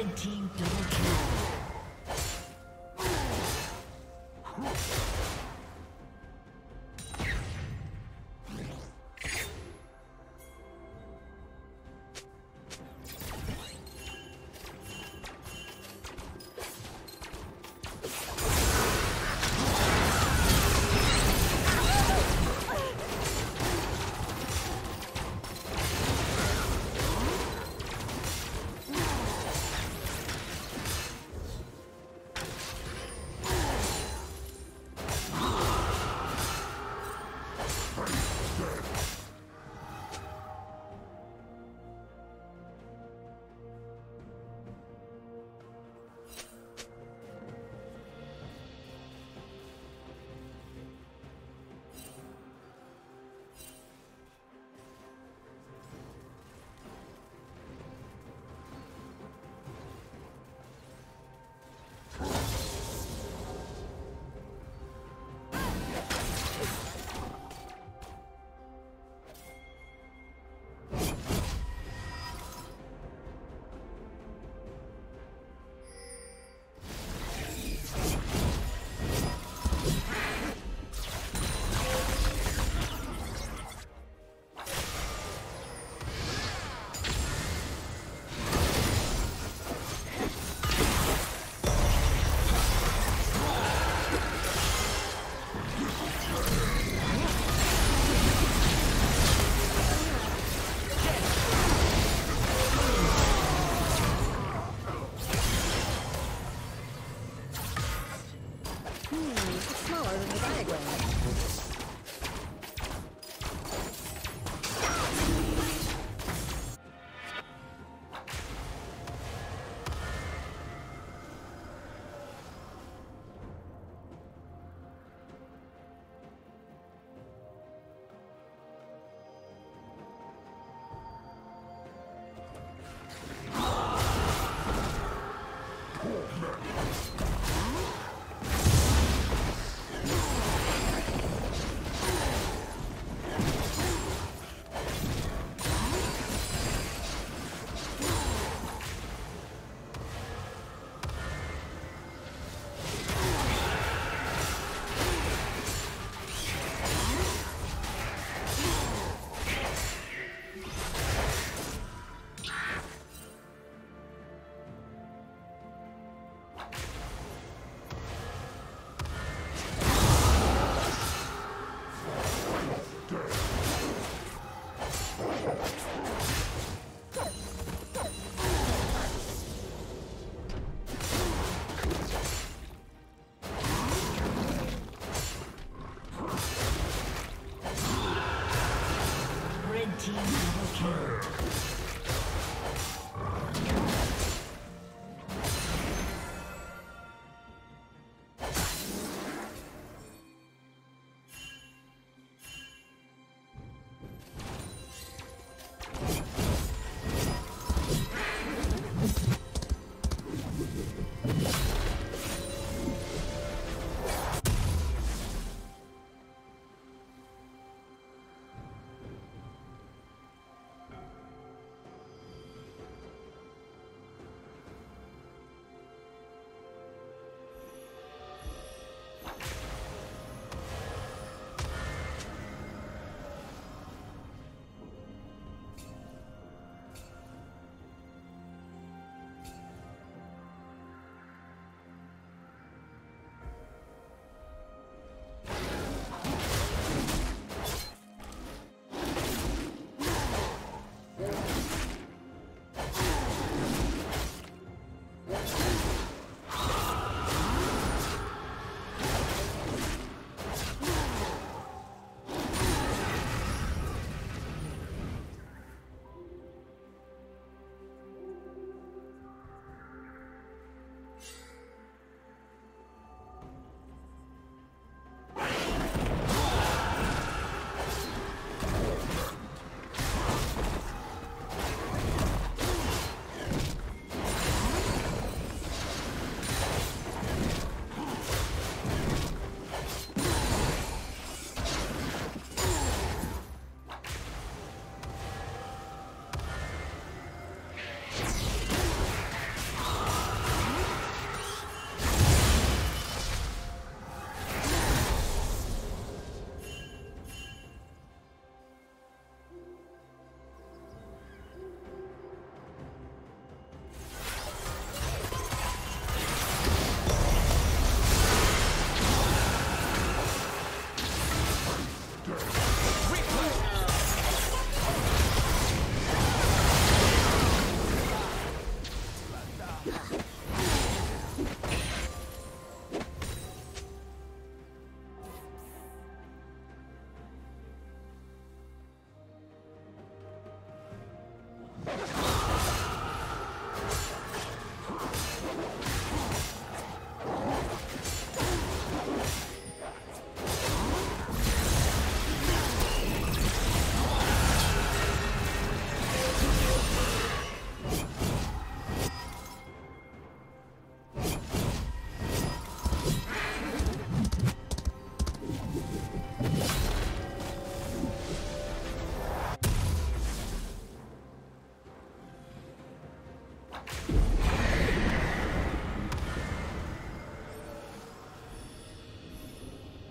Red team double kill.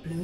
Blue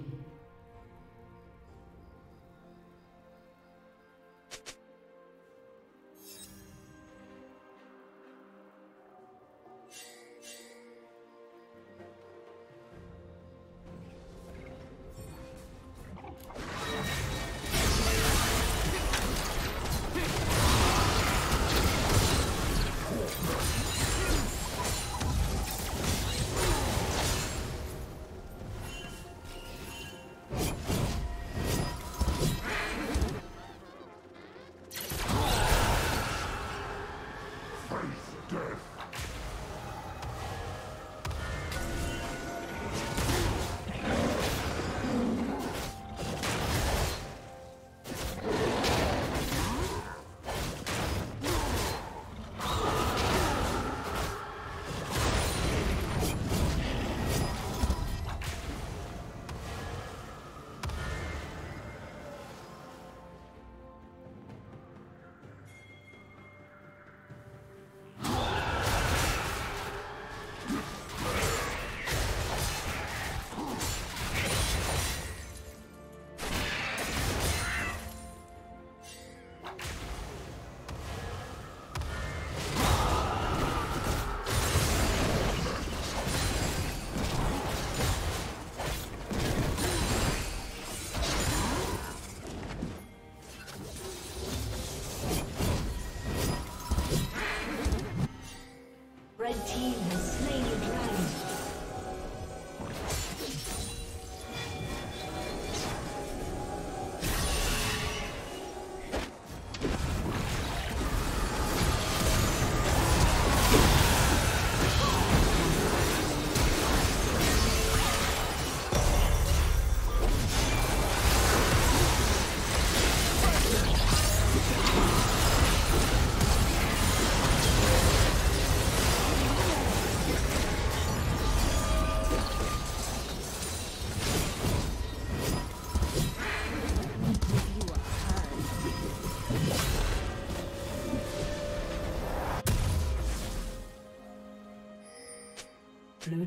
Blue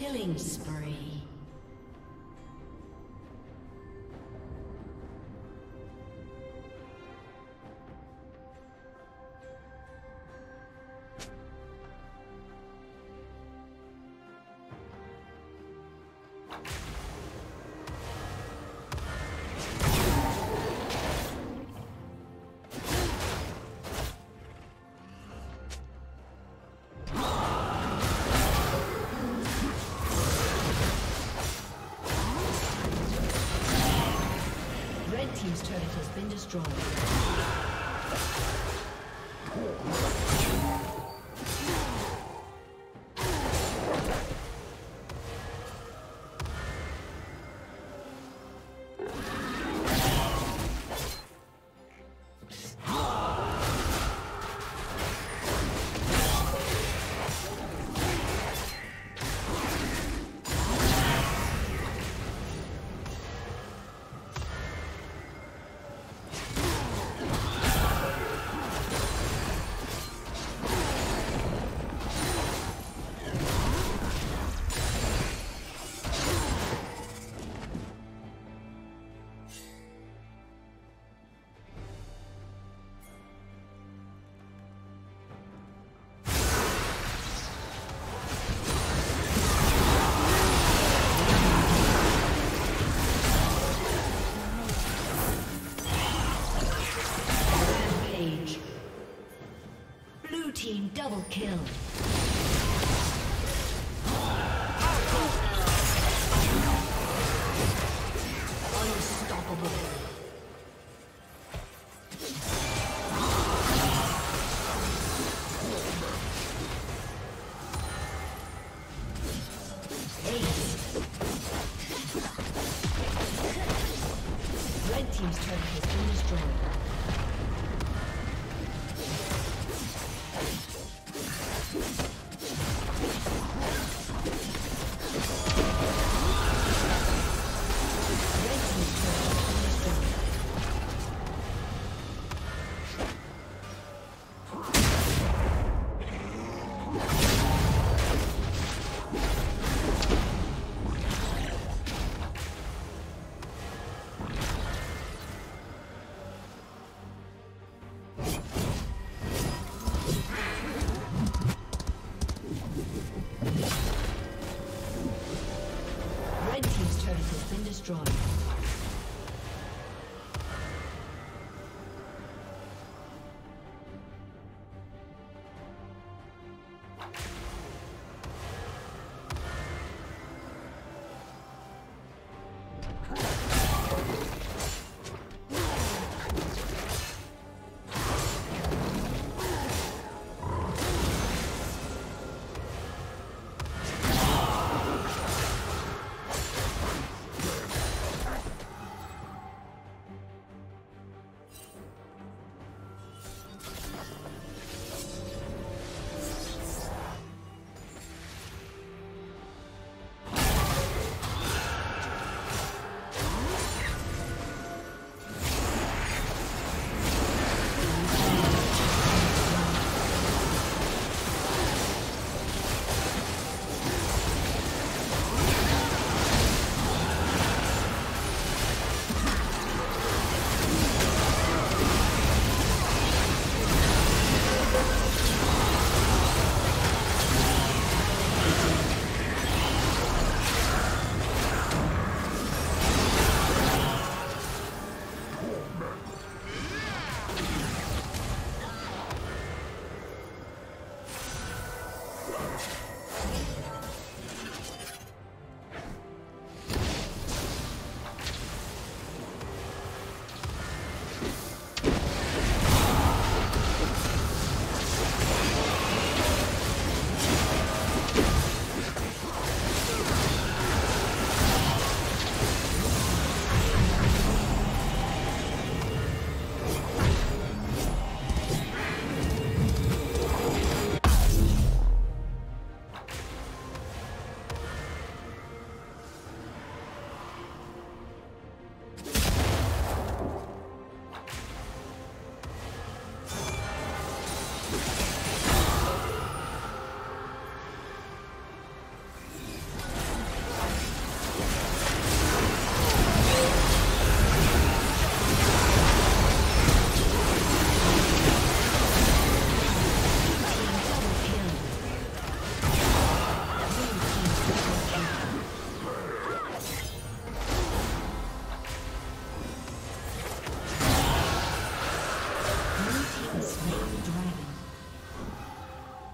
Killing spree. Team's turret has been destroyed. Double kill.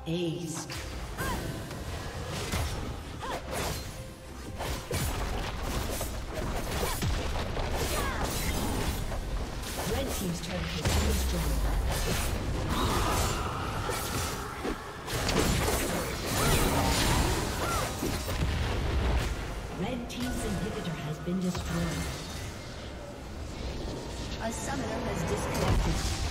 Ace. Red team's turret has been destroyed. Red team's inhibitor has been destroyed. A summoner has disconnected.